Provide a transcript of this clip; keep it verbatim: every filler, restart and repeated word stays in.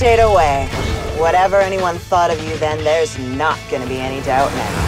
stayed away. Whatever anyone thought of you then, there's not gonna be any doubt now.